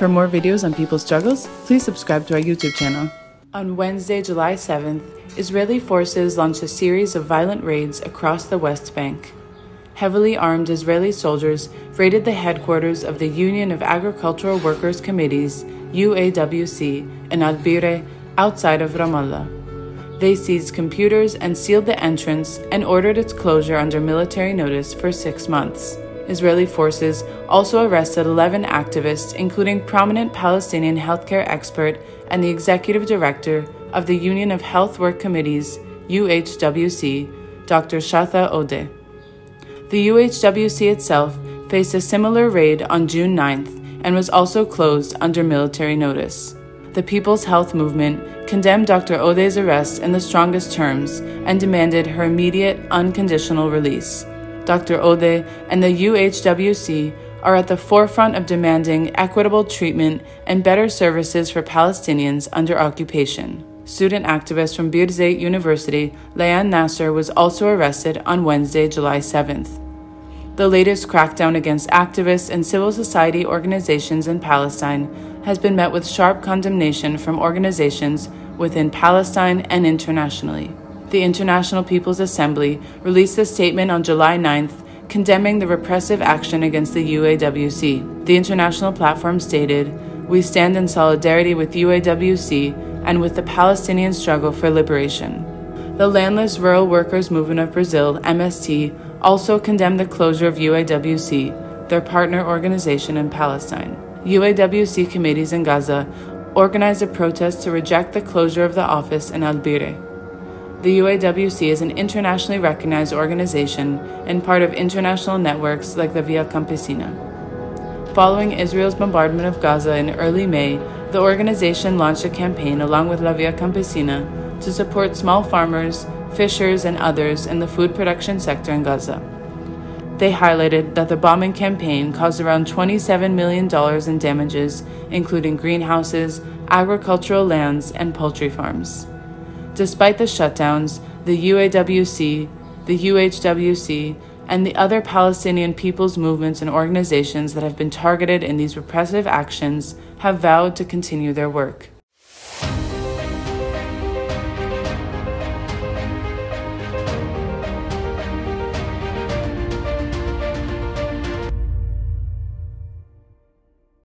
For more videos on people's struggles, please subscribe to our YouTube channel. On Wednesday, July 7th, Israeli forces launched a series of violent raids across the West Bank. Heavily armed Israeli soldiers raided the headquarters of the Union of Agricultural Workers Committees, UHWC, in Albireh, outside of Ramallah. They seized computers and sealed the entrance and ordered its closure under military notice for 6 months. Israeli forces also arrested 11 activists, including prominent Palestinian healthcare expert and the executive director of the Union of Health Work Committees, UHWC, Dr. Shatha Odeh. The UHWC itself faced a similar raid on June 9th and was also closed under military notice. The People's Health Movement condemned Dr. Odeh's arrest in the strongest terms and demanded her immediate, unconditional release. Dr. Odeh and the UHWC are at the forefront of demanding equitable treatment and better services for Palestinians under occupation. Student activist from Birzeit University, Layan Nasser, was also arrested on Wednesday, July 7th. The latest crackdown against activists and civil society organizations in Palestine has been met with sharp condemnation from organizations within Palestine and internationally. The International People's Assembly released a statement on July 9th condemning the repressive action against the UAWC. The international platform stated, "We stand in solidarity with UAWC and with the Palestinian struggle for liberation." The Landless Rural Workers Movement of Brazil, MST, also condemned the closure of UAWC, their partner organization in Palestine. UAWC committees in Gaza organized a protest to reject the closure of the office in Albireh. The UAWC is an internationally recognized organization and part of international networks like La Via Campesina. Following Israel's bombardment of Gaza in early May, the organization launched a campaign along with La Via Campesina to support small farmers, fishers, and others in the food production sector in Gaza. They highlighted that the bombing campaign caused around $27 million in damages, including greenhouses, agricultural lands, and poultry farms. Despite the shutdowns, the UAWC, the UHWC, and the other Palestinian people's movements and organizations that have been targeted in these repressive actions have vowed to continue their work.